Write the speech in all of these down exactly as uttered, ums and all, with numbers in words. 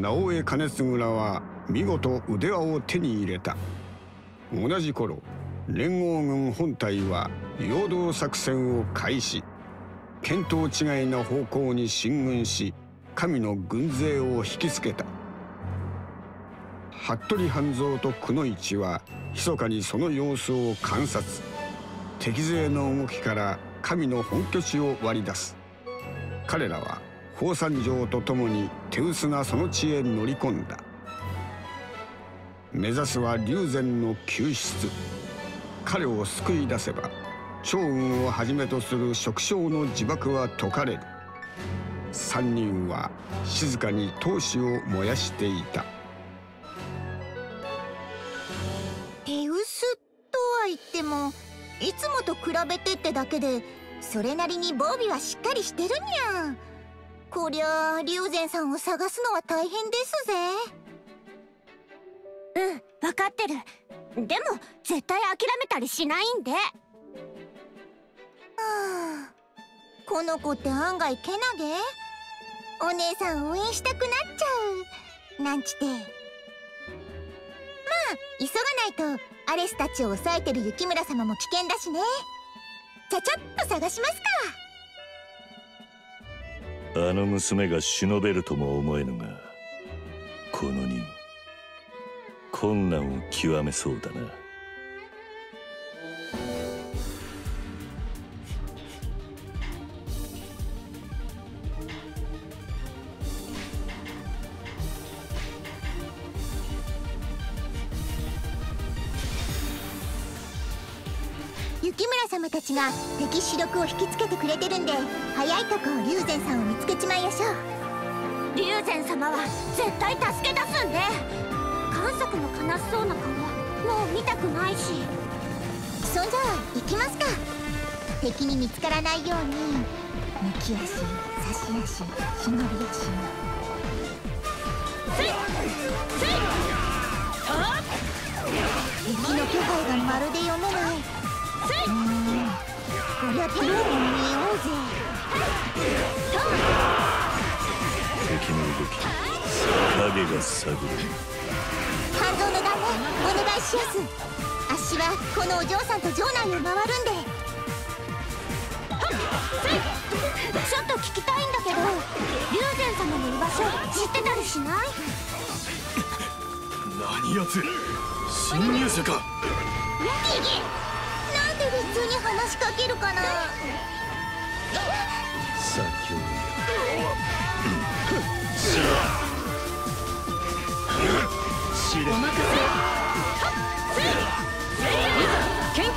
直江兼続らは見事腕輪を手に入れた。同じ頃、連合軍本隊は陽動作戦を開始。見当違いな方向に進軍し、神の軍勢を引きつけた。服部半蔵とくノ一は密かにその様子を観察。敵勢の動きから神の本拠地を割り出す。彼らは宝山城とともに手薄なその地へ乗り込んだ。目指すは龍禅の救出。彼を救い出せば趙雲をはじめとする蜀将の自爆は解かれる。三人は静かに闘志を燃やしていた。手薄とは言っても、いつもと比べてってだけでそれなりに防備はしっかりしてるにゃん。こりゃあ龍禅さんを探すのは大変ですぜ。うん、分かってる。でも絶対諦めたりしないんで。はあ、この子って案外けなげ。お姉さん応援したくなっちゃう。なんちて。まあ急がないとアレスたちを抑えてる雪村様も危険だしね。ちゃちゃっと探しますか。あの娘が忍べるとも思えぬが、この任困難を極めそうだな。雪村様たちが敵主力を引きつけてくれてるんで、早いとこ龍禅さんを見つけちまいやしょう。龍禅様は絶対助け出すんで。観測の悲しそうな顔もう見たくないし。そんじゃあ行きますか。敵に見つからないように抜き足、差し足、忍び足。ついついあっ、敵の気配がまるで読めない。こりゃ手を見ようぜ。敵の動き、影が探る。半蔵の旦那、お願いしやす。あっしはこのお嬢さんと城内を回るんで。ちょっと聞きたいんだけど、龍禅様の居場所知ってたりしない？何やつ、侵入者か。普通に話しかけるかな。先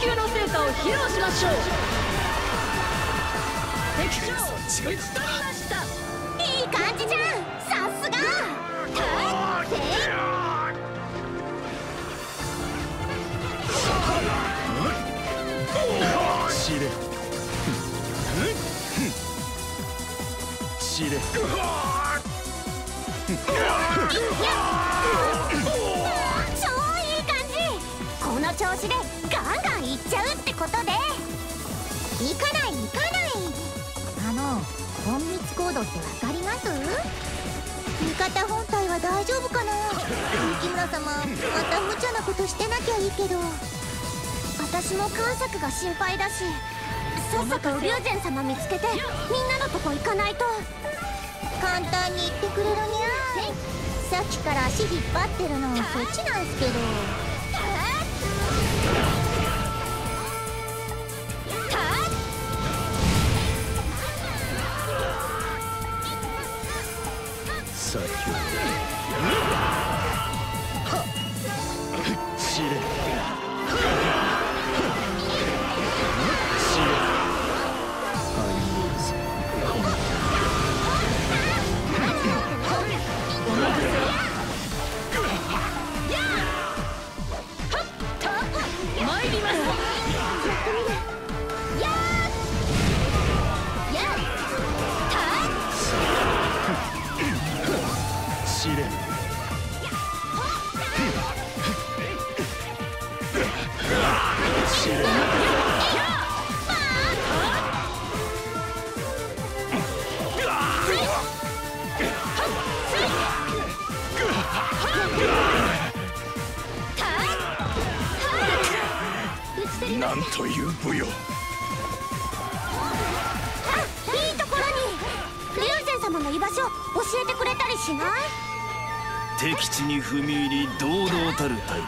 ほど研究の成果を披露しましょう。敵将打ち取りました。いい感じじゃん、さすが。仕入れ仕入れ超いい感じ。この調子でガンガンいっちゃうってことで。行かない行かない。あの隠密行動って分かります？味方本体は大丈夫かな。雪村様、また無茶なことしてなきゃいいけど。私も観察が心配だし、さっさと龍禅様見つけてみんなのとこ行かないと。簡単に言ってくれるにゃー。さっきから足引っ張ってるのそっちなんすけど。さっき仕入れなんという武勇。いいところに竜禅様の居場所教えてくれたりしない？敵地に踏み入り堂々たる態度、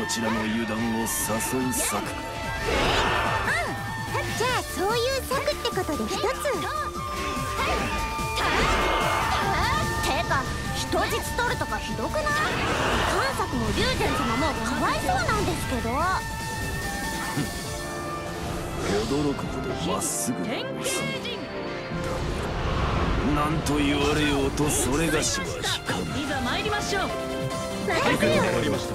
こちらの油断を誘う策。じゃあそういう策ってことで一つ。てか人質取るとかひどくない？韓策も竜禅様もかわいそうなんですけど。驚くほどまっすぐなんです。なんと言われようとそれがしは光る。いざ参りましょう。任せよ。参りました。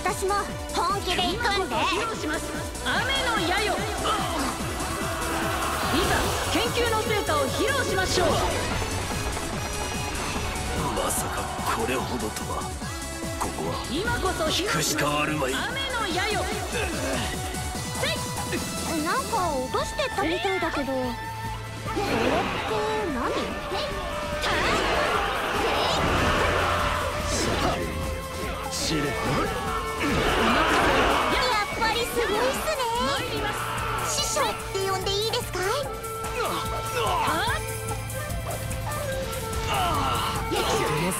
私も本気で行くんで。雨の矢よ、いざ研究の成果を披露しましょう。まさかこれほどとは。ここは今こそ引くしかあるまい。雨の矢よ。なんか落としてったみたいだけど、それって何？知れ知れすごいっすね。師匠って呼んでいいですか？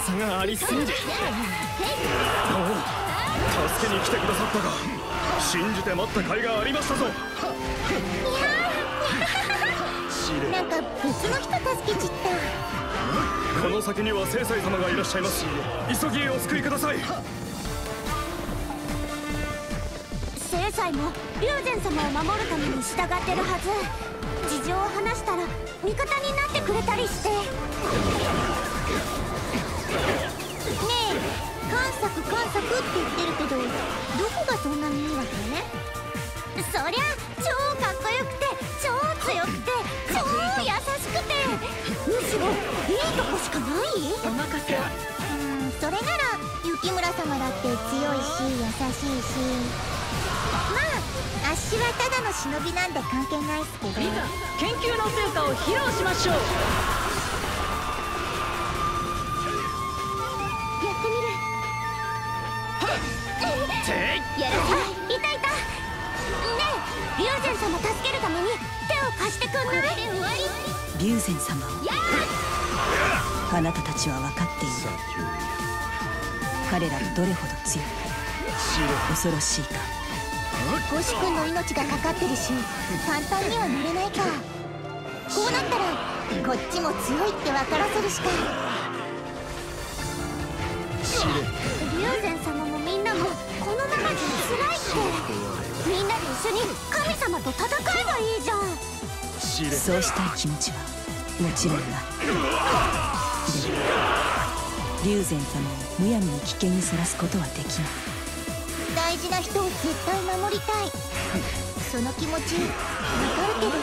その差がありすぎる。助けに来てくださったが、信じて待った甲斐がありましたぞ。なんか別の人助けちった。この先には聖斎様がいらっしゃいます。急ぎお救いください。聖斎も竜禅様を守るために従ってるはず。事情を話したら味方になってくれたりして。ねえ、韓策韓策って言ってるけど、どこがそんなにいいわけ？そりゃ超かっこよくて超強くて超優しくて、むしろいいとこしかない？お任せ。うん、それなら雪村様だって強いし優しいし、まあ、あっしはただの忍びなんで関係ないっすけど。いざ研究の成果を披露しましょう。やってみる。やらせ。いたいた。ねえ、竜禅様助けるために手を貸してくんない？竜禅様をあなたたちは分かっている。彼らがどれほど強く恐ろしいか。ゴシ君の命がかかってるし、簡単には乗れないか。こうなったらこっちも強いって分からせるしか。竜禅様もみんなもこのままじゃ辛いって、みんなで一緒に神様と戦えばいいじゃん。そうしたい気持ちはもちろんだ。でも竜禅様をむやみに危険にさらすことはできない。大事な人を絶対守りたい。その気持ちわかるけどね。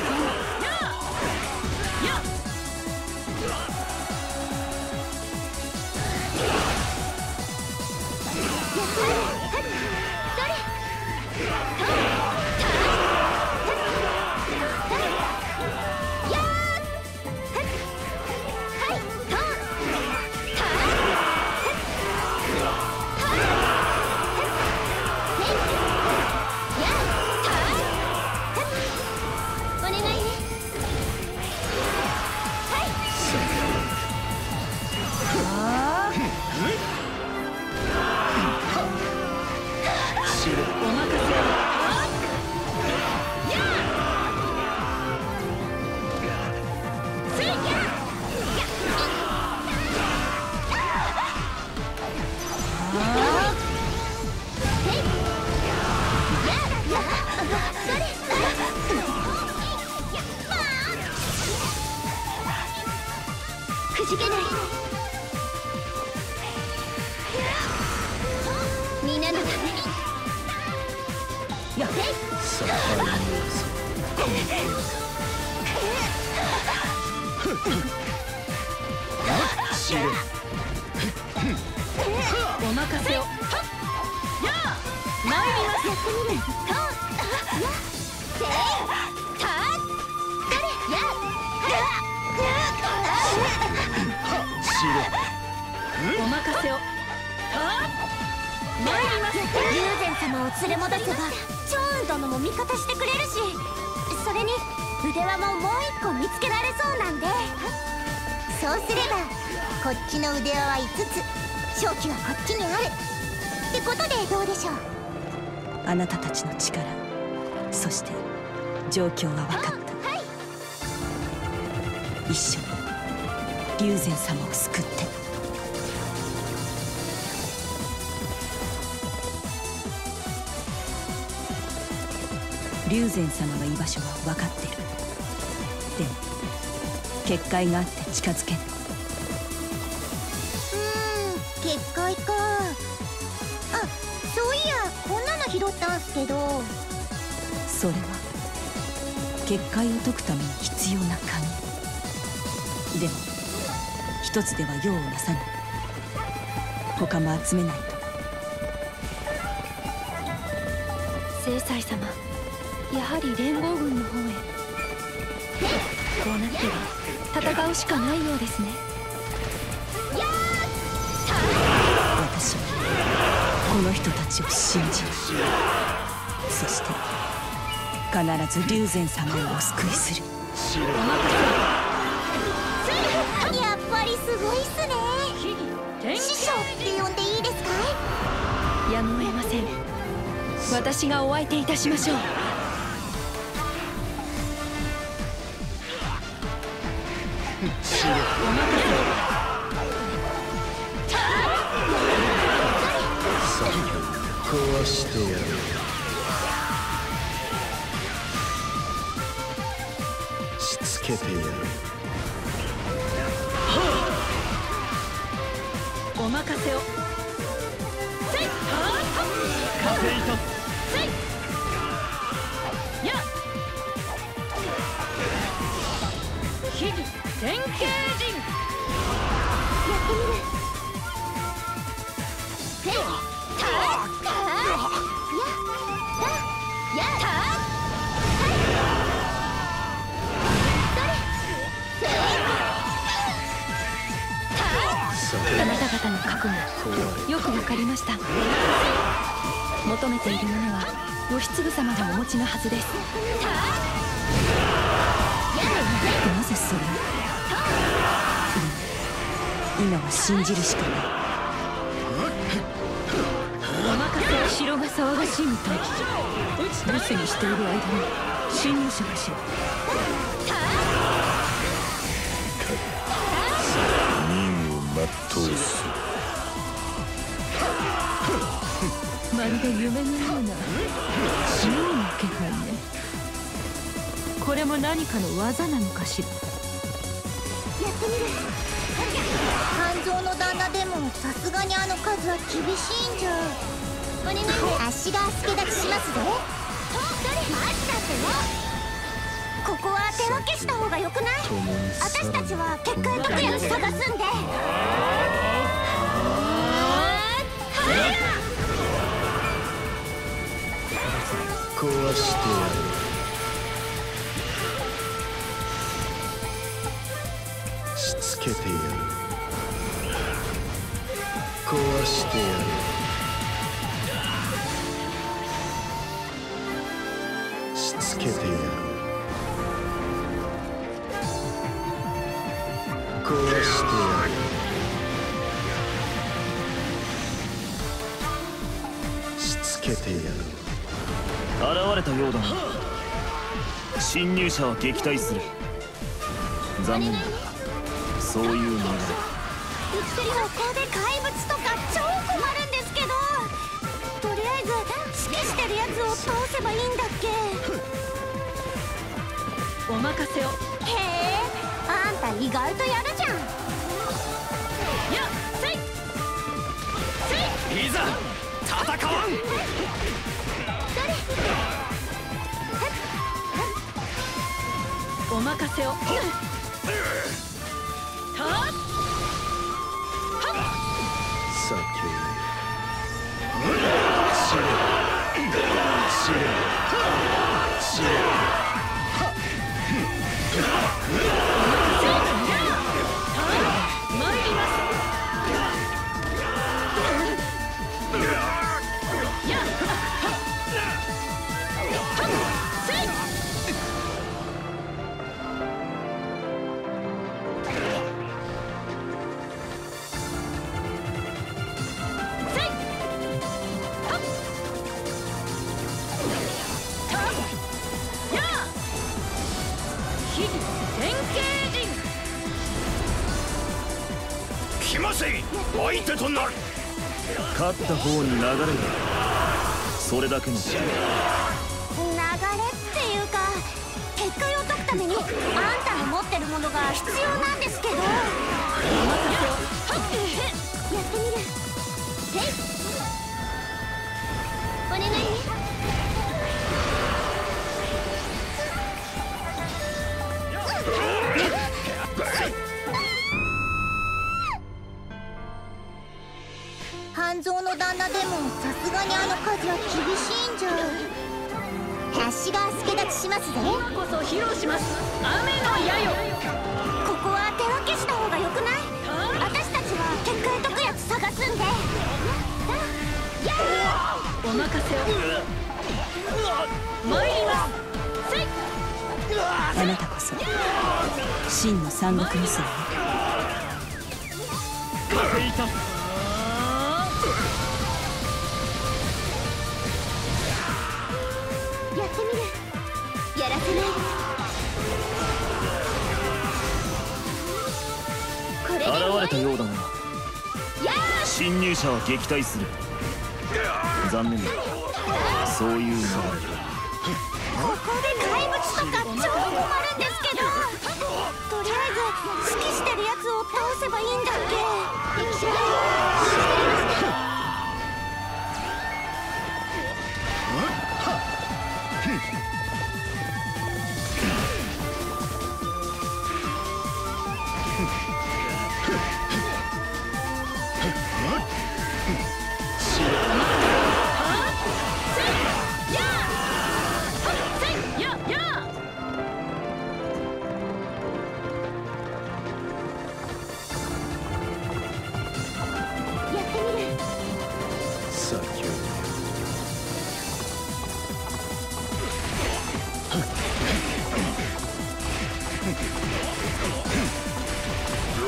お任せを。参ります。竜禅様を連れ戻せば趙雲殿も味方してくれるし、それに腕輪ももう一個見つけられそうなんで、そうすればこっちの腕輪はいつつ、勝機はこっちにあるってことでどうでしょう。あなたたちの力、そして状況は分かった。はい、一緒に竜禅様を救って。龍禅様の居場所は分かってる。でも結界があって近づけない。うーん、結界か。あ、そういやこんなの拾ったんすけど。それは結界を解くために必要な鍵。でも一つでは用をなさない。他も集めないと。聖斎様、やはり連合軍の方へ。こうなっては戦うしかないようですね。私はこの人たちを信じる。そして必ず龍禅様をお救いする。やっぱりすごいっすね。師匠って呼んでいいですか。やむを得ません。私がお相手いたしましょう。お任せ。壊してやる。しつけてやる。お任せを。やっ典型人やってみる。あなた方の覚悟、よくわかりました。求めているものは義経様がお持ちのはずです。なぜそれを。今は信じるしかない。お任せ。城が騒がしいみたい。留守にしている間に侵入者がしろ。任を全うする。まるで夢のような死ぬの気配ね。これも何かの技なのかしら。やってみる。肝臓の旦那でもさすがにあの数は厳しいんじゃ。お願いね。足が助立ちしますで。ここは手分けした方がよくない？私たちは結界特約探すんで。壊してやる。壊してやる。壊してやる。しつけてやる。壊してやる。しつけてやる。現れたようだな。侵入者は撃退する。残念だ。そういうもので。ここで怪物とか超困るんですけど、とりあえず指揮してるやつを倒せばいいんだっけ。お任せを。へえ、あんた意外とやるじゃん。やっせいせい、いざ戦わん。誰。お任せを。はっはっ、参ります。技術変形人来ません。相手となる。勝った方に流れが、それだけの流れっていうか、結界を解くためにあんたの持ってるものが必要なんですけど。やってみる。えい、お願いね。半蔵の旦那でもさすがにあの数は厳しいんじゃ。私が助立ちしますぜ。今こそ披露します、雨の矢よ。ここは手分けした方がよくない？私たちは結界解くやつ探すんで。やーお任せを。参ります。あなたこそ真の三国無双ね。風いた。やってみる。やらせない。これで現れたようだな。侵入者は撃退する。残念だ、そういう流れだ。ここで怪物とか超困るんですけど。とりあえず指揮してるやつを倒せばいいんだっけ。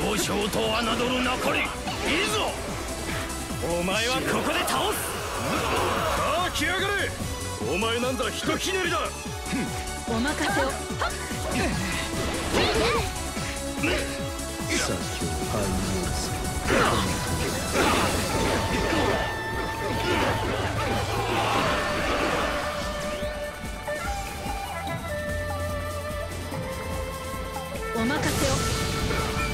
老将と侮るなかれ。いいぞ、お前はここで倒す。さあ来やがれ。お前なんだ、ひとひねりだ。お任せを。さっきを反応する。お任せを。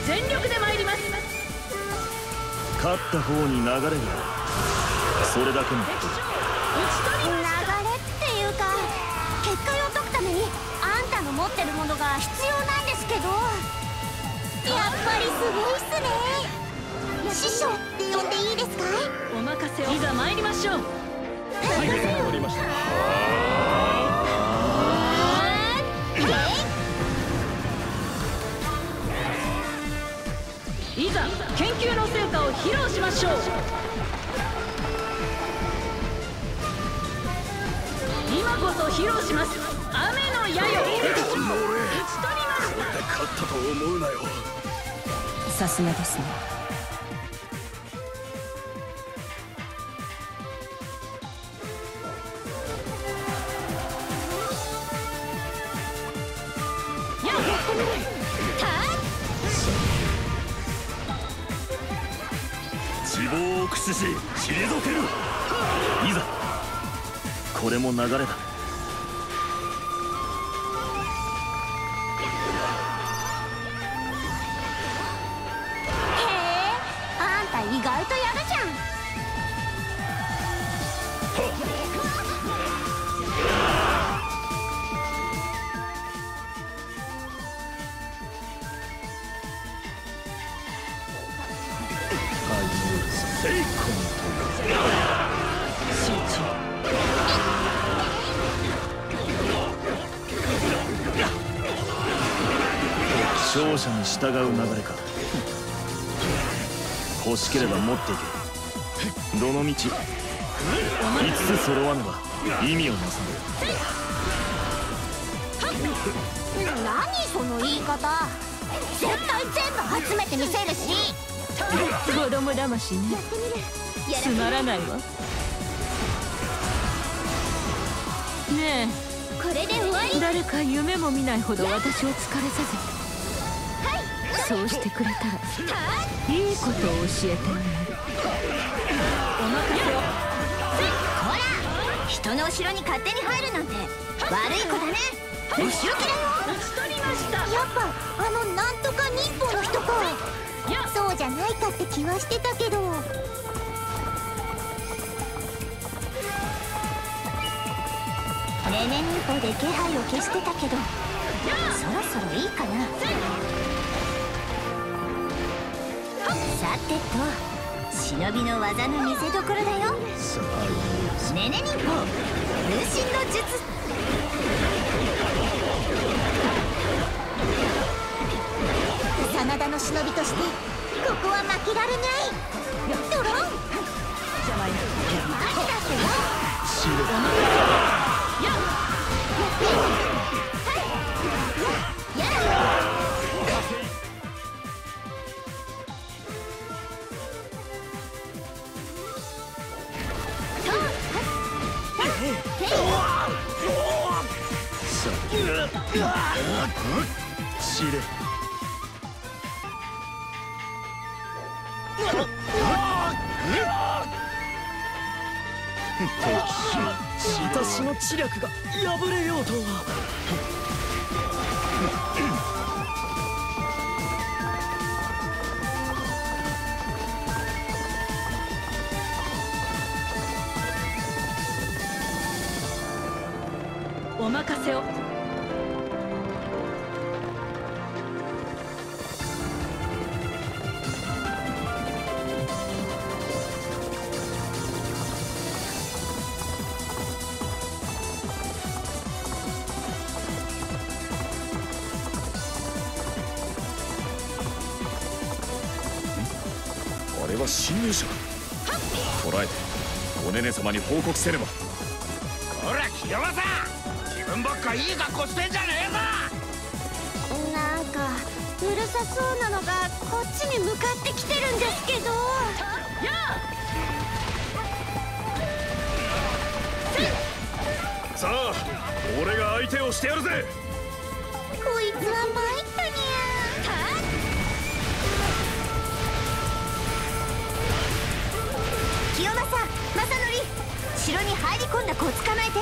全力で参ります。勝った方に流れが、それだけのこと。流れっていうか、結界を解くためにあんたの持ってるものが必要なんですけど。やっぱりすごいっすね。師匠って呼んでいいですか？お任せを。いざ参りましょう。はい、戻りました。いざ研究の成果を披露しましょう。今こそ披露します、雨の矢よ。勝ったと思うなよ。さすがですね。やっ、希望を駆使し退ける。いざ、これも流れだ。へえ、あんた意外とやるじゃん。成功と勝者に従う流れか。欲しければ持っていけ。どの道いつつ揃わねば意味をなさぬ。何その言い方。絶対全部集めてみせるし。ゴロム魂ね。つまらないわねえ。れで終わり。誰か夢も見ないほど私を疲れさせ、そうしてくれたらいいことを教えてもらう。お任せよ。こら、人の後ろに勝手に入るなんて悪い子だね。後ろ切れ。打ち取りました。やっぱあのなんとか忍法の人か。そうじゃないかって気はしてたけど。ねね忍法で気配を消してたけど、そろそろいいかな。さてと、忍びの技の見せどころだよ。ねね忍法、分身の術。真田の忍びとしてここは負けられない。ドローン待ったってよ。私の知力が破れようとは。お任せを。侵入者捕らえておねね様に報告せねば。ほら清正、自分ばっかいい格好してんじゃねえぞ。なんかうるさそうなのがこっちに向かってきてるんですけど。やあ、さあ俺が相手をしてやるぜ。こいつは参ったにゃ。清正、正則、城に入り込んだ子を捕まえて。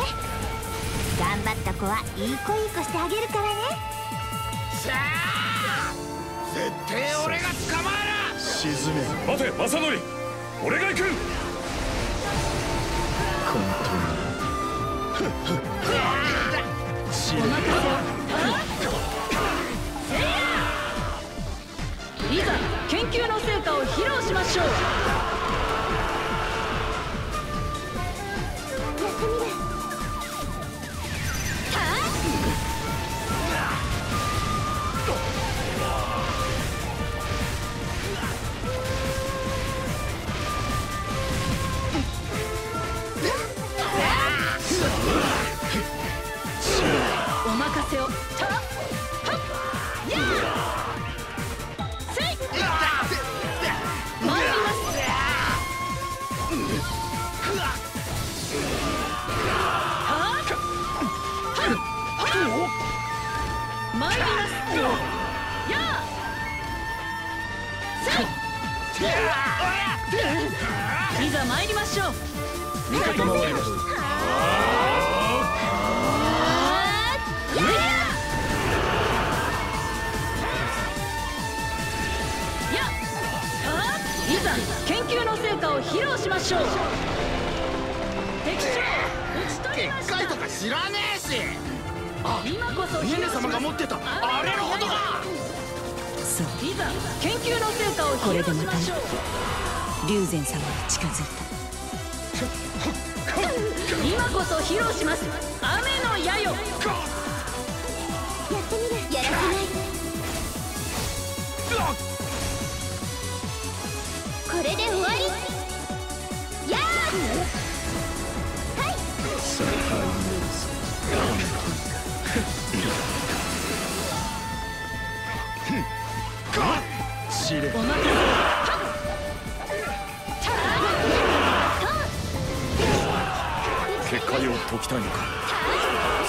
頑張った子はいい子いい子してあげるからね。さあ絶対俺が捕まえる。沈め。待て正則、俺が行く。本当にお任せ。いざ研究の成果を披露しましょう。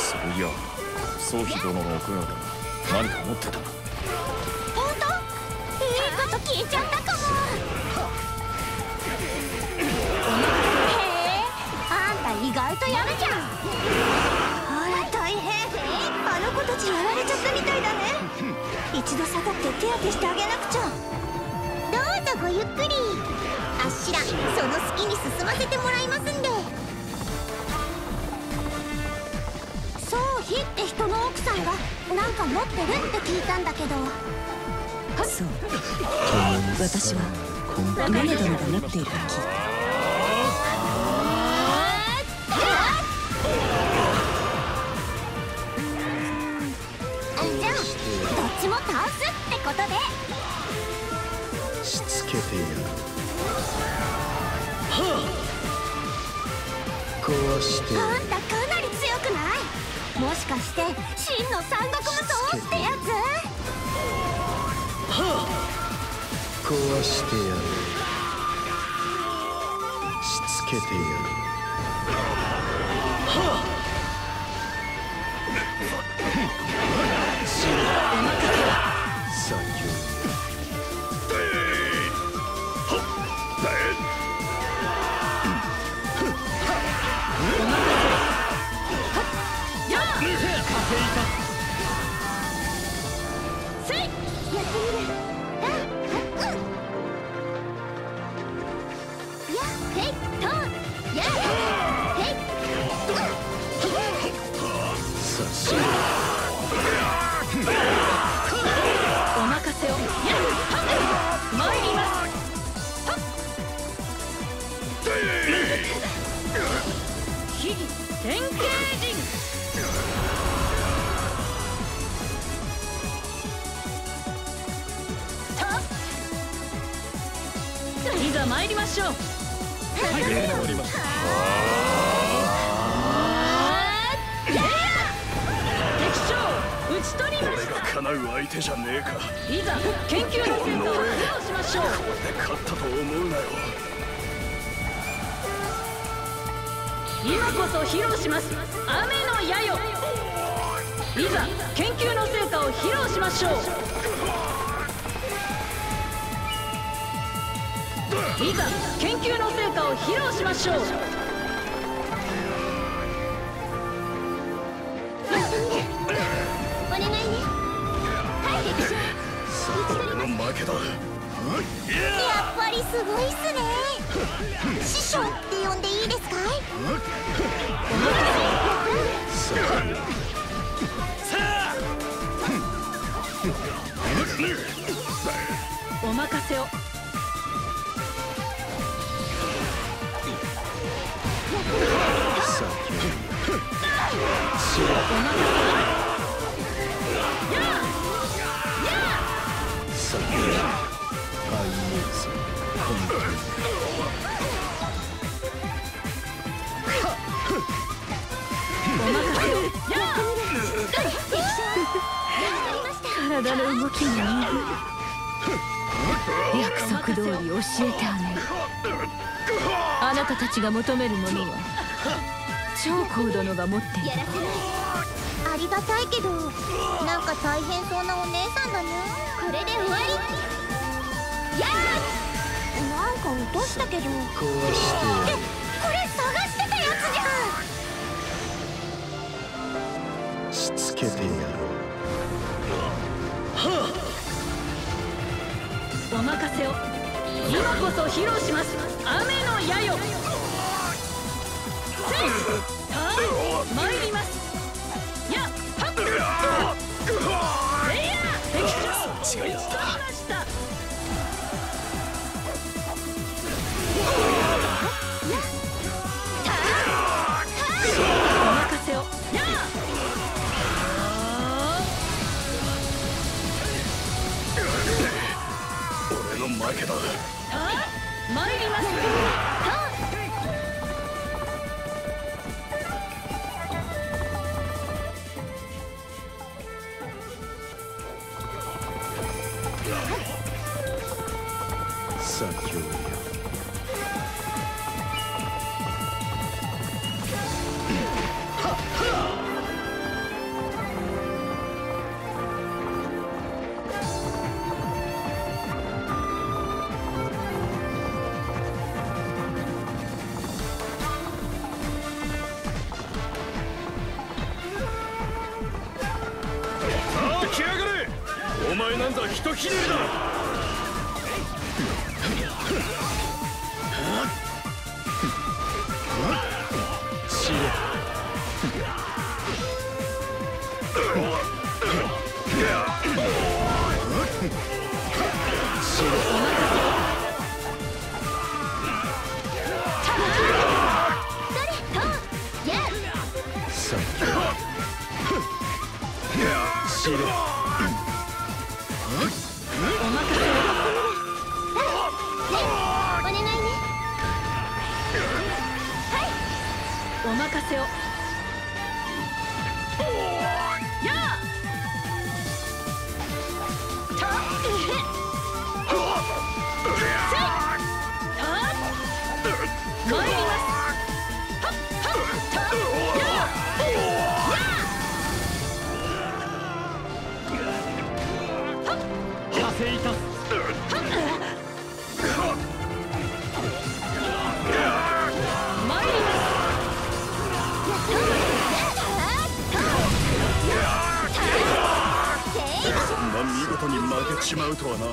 そういやソフィ殿の奥方が何か持ってた。本当？いいこと聞いちゃったかも。へえ、あんた意外とやるじゃん。あら大変、あの子たちやられちゃったみたいだね。一度下がって手当てしてあげなくちゃ。どうぞごゆっくり。あっしらその隙に進ませてもらいますんで。ソーヒって人の奥さんが何か持ってるって聞いたんだけど。そう、私はマネ殿が持っていると聞いた。じゃあどっちも倒すってことで。しつけてやる。壊してやる。あんたかなり強くない？もしかして真の三国無双ってやつ？壊してやる。しつけてやる。さあやってみる。うん、うん、やった。お任せを。参ります。秘技典型人。いざ参りましょう。はい、終わりました。敵将、討ち取りました。これが叶う相手じゃねえか。いざ研究の戦闘を披露しましょう。これで勝ったと思うなよ。今こそ披露します。雨の矢よ。いざ研究の成果を披露しましょう。いざ研究の成果を披露しましょう。お願いね。はい、敵将。俺の負けだ。やっぱりすごいっすね。師匠って呼んでいいですかい？お任せを。体の動きに約束通り教えてあげる。あなたたちが求めるものは長江殿が持っている。ありがたいけどなんか大変そうなお姉さんだね。これで終わり。やーなんか落としたけど。こうしてえ、これ探してたやつじゃん。しつけてやろう。はあ、お任せを。今こそ披露します。雨の矢よ。参ります。やっはっレイヤー、敵将、打ち取りました。お任せを。やっ俺の負けだ。参ります。お前なんざ人ひねりだ。死ね。死ね。お任せを。お願いね。はい、お任せを。やあ。たっ。参ります。見事に負けちまうとはな。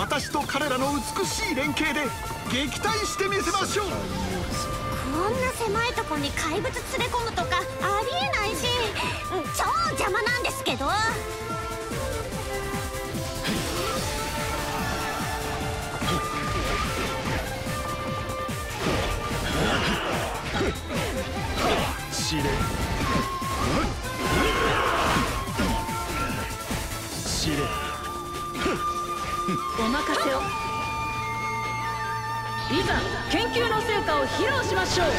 私と彼らの美しい連携で撃退してみせましょう。こんな狭いとこに怪物連れ込むとかありえないし、超邪魔なんですけど。死ね。死ね。お任せを。いざ研究の成果を披露しましょう。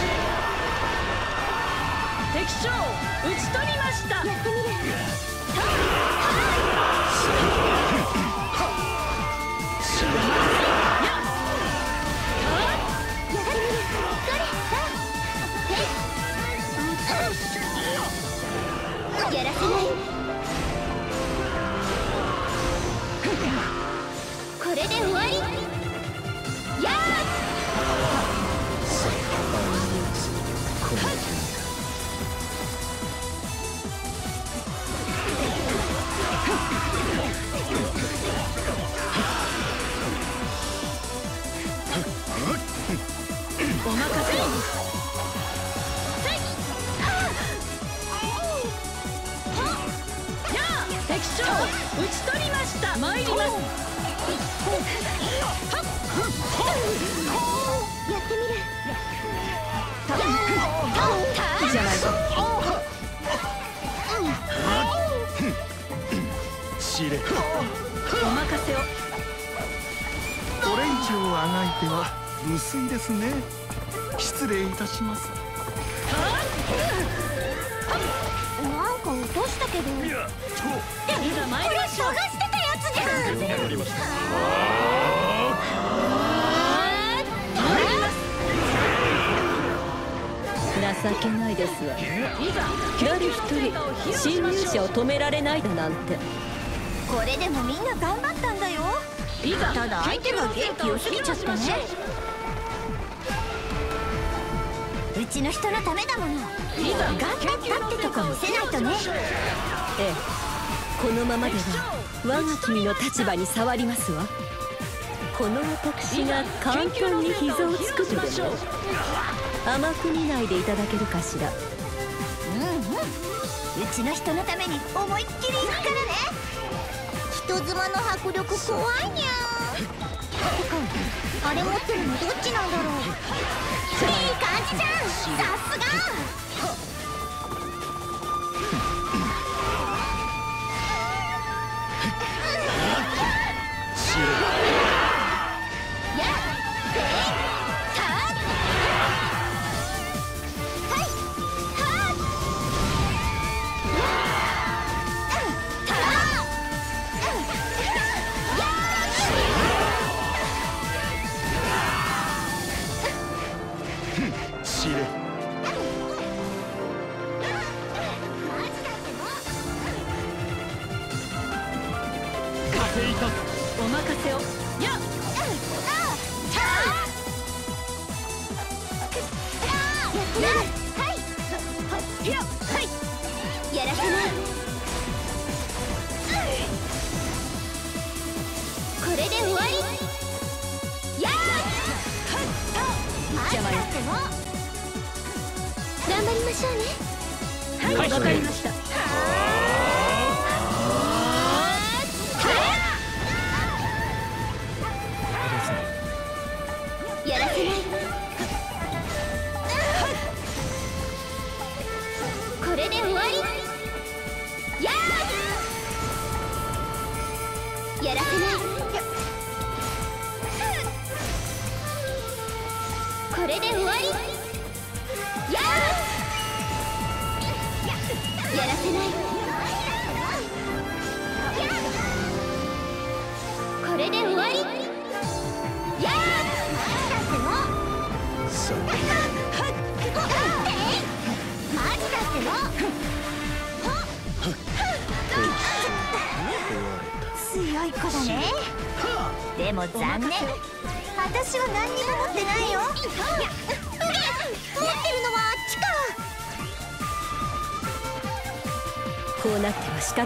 敵将討ち取りました。やってみる。やらせない。これで終わり。やー！お任せ。敵将討ち取りました。参ります。やってみる。たぶんたぶんじゃないぞ。しれ。お任せを。オレンジをあがいては薄いですね。失礼いたします。なんか落としたけど。いや、そう。いざ参りましょう。これ探してたやつじゃん。参ります。情けないですわ。誰一人侵入者を止められないだなんて。これでもみんな頑張ったんだよ。ただ相手が元気良すぎちゃったね。うちの人のためだもの。頑張ったってとこ見せないとね。ええ、このままでは我が君の立場に触りますわ。この私が簡単に膝をつくとでも甘く見ないでいただけるかしら。うんうん、うちの人のために思いっきり行くからね。人妻の迫力怖いにゃー。あれ持ってるのどっちなんだろう。いい感じじゃん、さす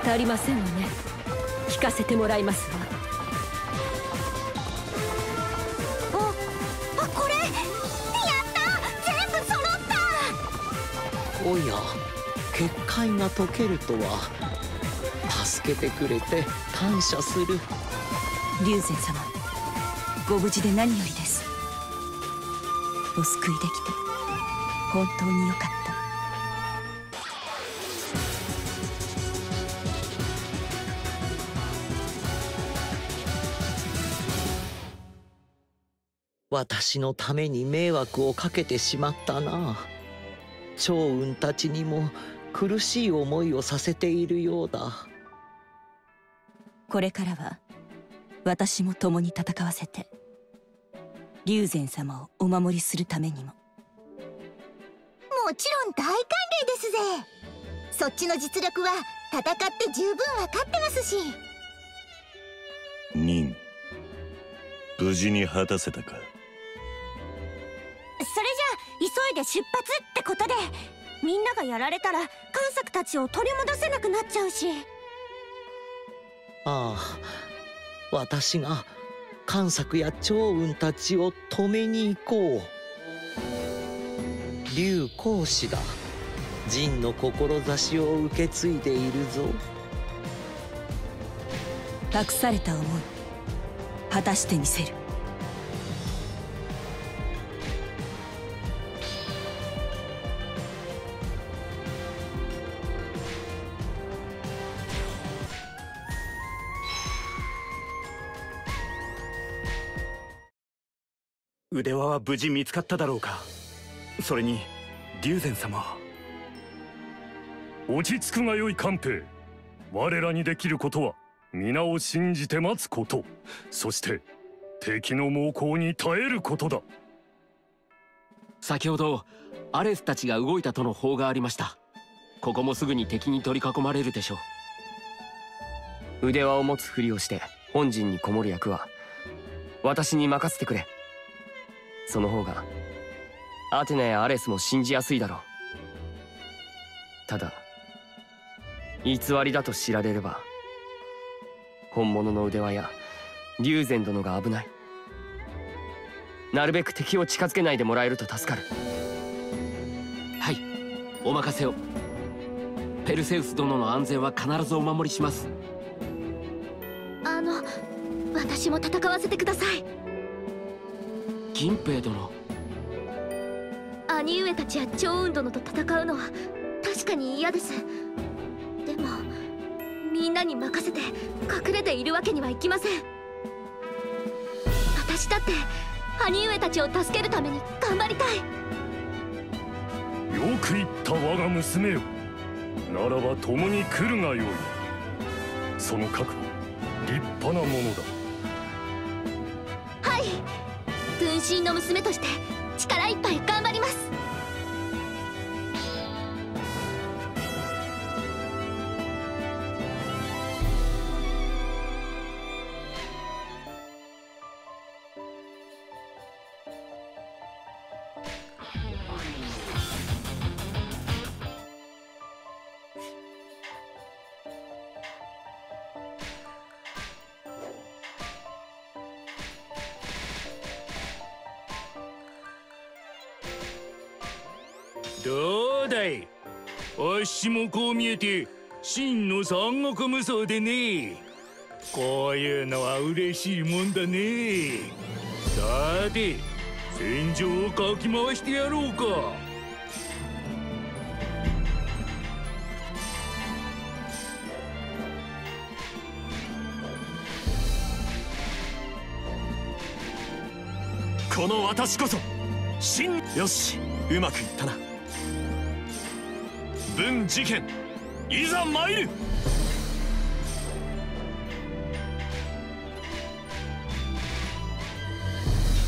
ありませんわね。聞かせてもらいますわ。あ、あ、これやった、全部揃った。おや、結界が解けるとは。助けてくれて感謝する。龍禅様、ご無事で何よりです。お救いできて本当によかった。私のために迷惑をかけてしまったな。趙雲たちにも苦しい思いをさせているようだ。これからは私も共に戦わせて、龍禅様をお守りするためにも。もちろん大歓迎ですぜ。そっちの実力は戦って十分分かってますし。任、無事に果たせたか。それじゃ急いで出発ってことで、みんながやられたら関策たちを取り戻せなくなっちゃうし。ああ、私が関策や趙雲たちを止めに行こう。龍光子だ、仁の志を受け継いでいるぞ。託された思い、果たしてみせる。腕輪は無事見つかっただろうか。それに龍禅様。落ち着くがよい官兵。我らにできることは皆を信じて待つこと、そして敵の猛攻に耐えることだ。先ほどアレスたちが動いたとの報がありました。ここもすぐに敵に取り囲まれるでしょう。腕輪を持つふりをして本陣にこもる役は私に任せてくれ。その方がアテナやアレスも信じやすいだろう。ただ偽りだと知られれば本物の腕輪や龍禅殿が危ない。なるべく敵を近づけないでもらえると助かる。はい、お任せを。ペルセウス殿の安全は必ずお守りします。あの、私も戦わせてください。銀平殿、兄上たちや趙雲殿と戦うのは確かに嫌です。でもみんなに任せて隠れているわけにはいきません。私だって兄上たちを助けるために頑張りたい。よく言った我が娘よ。ならば共に来るがよい。その覚悟、立派なものだ。はい、分身の娘として力いっぱい頑張ります。どうだい、あっしもこう見えて真の三国無双でね。こういうのは嬉しいもんだね。さて戦場をかき回してやろうか。この私こそ真。よし、うまくいったな。文事件、いざ参る。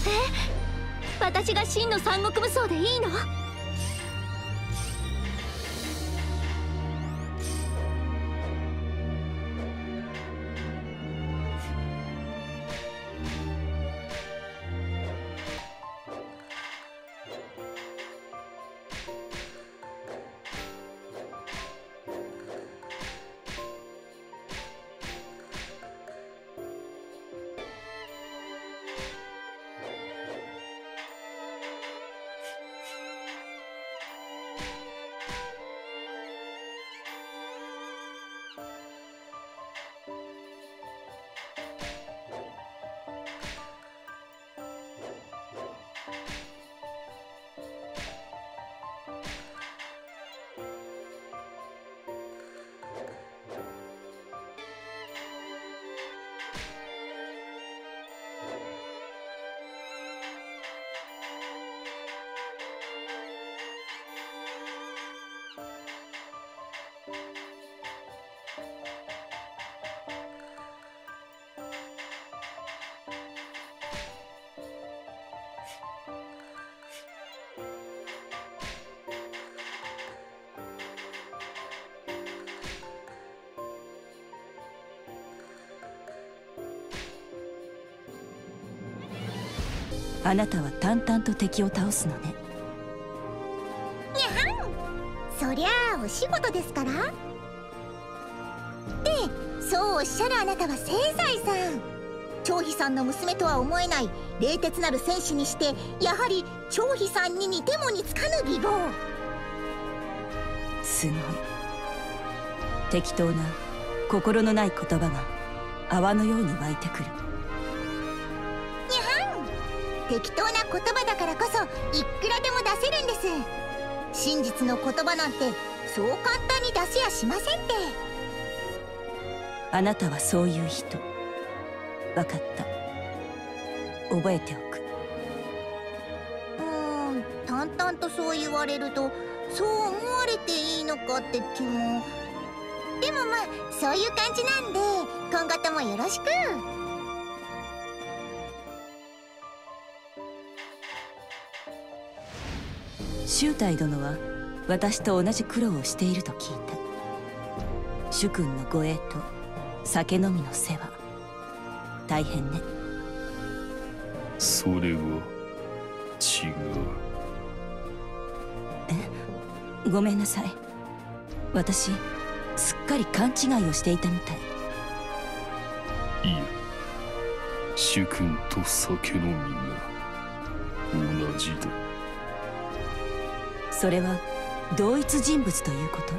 え、私が真の三国武装でいいの？あなたは淡々と敵を倒すのね。にゃん、そりゃあお仕事ですから。で、そうおっしゃるあなたは清斎さん、張飛さんの娘とは思えない冷徹なる戦士にして、やはり張飛さんに似ても似つかぬ美貌。すごい。適当な心のない言葉が泡のように湧いてくる。適当な言葉だからこそいくらでも出せるんです。真実の言葉なんてそう簡単に出せやしませんって。あなたはそういう人。分かった、覚えておく。うーん、淡々とそう言われるとそう思われていいのかって気も。でもまあそういう感じなんで、今後ともよろしく。秀泰殿は私と同じ苦労をしていると聞いた。主君の護衛と酒飲みの世話、大変ね。それは違う。え、ごめんなさい。私すっかり勘違いをしていたみたい。いや、主君と酒飲みがじる。それは同一人物ということ？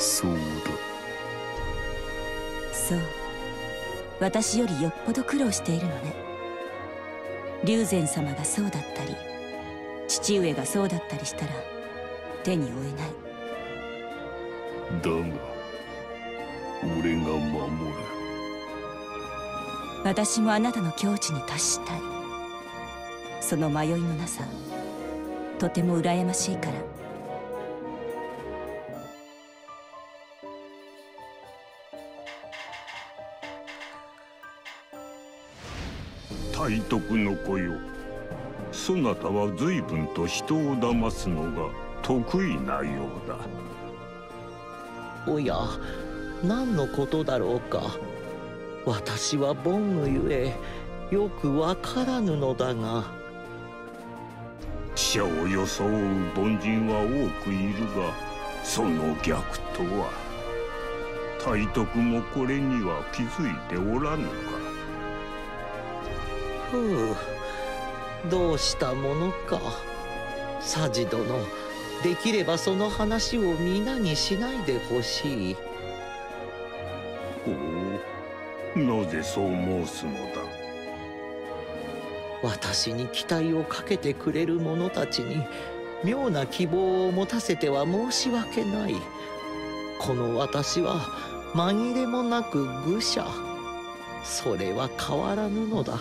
そうだ。そう、私よりよっぽど苦労しているのね。龍禅様がそうだったり、父上がそうだったりしたら手に負えない。だが俺が守る。私もあなたの境地に達したい。その迷いのなさ、とても羨ましいから。体得の子よ、そなたは随分と人を騙すのが得意なようだ。おや、何のことだろうか。私は凡夫ゆえよくわからぬのだが。死者を装う凡人は多くいるが、その逆とは。体得もこれには気づいておらぬか。ふう、どうしたものか。佐治殿、できればその話を皆にしないでほしい。ほう、なぜそう申すのだ。私に期待をかけてくれる者たちに妙な希望を持たせては申し訳ない。この私は紛れもなく愚者。それは変わらぬのだ。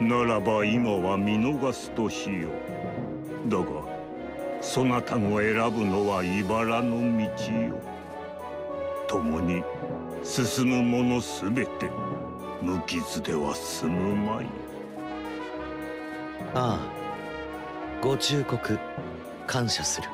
うん、ならば今は見逃すとしよう。だがそなたの選ぶのはいばらの道よ。共に進むものすべて無傷では済むまい。ああ、ご忠告感謝する。